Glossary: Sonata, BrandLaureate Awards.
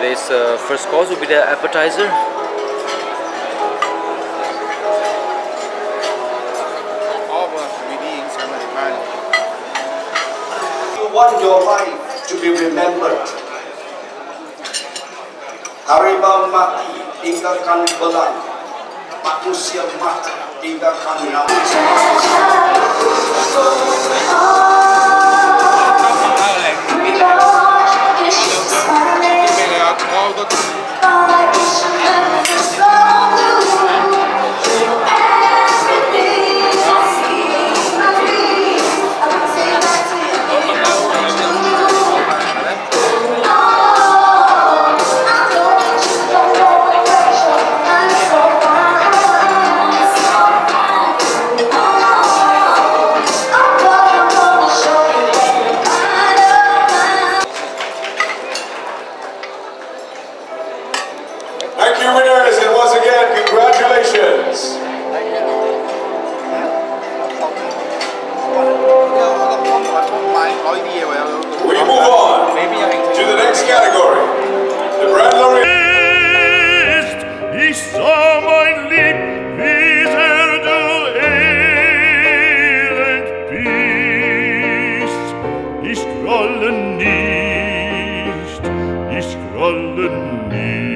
Today's first course will be the appetizer. You want your life to be remembered. Harimau mati tinggalkan belang, manusia mati tinggalkan nama. Thank you, winners, and once again, congratulations. We move on to the next category. The BrandLaureate. Ich scrolle nicht.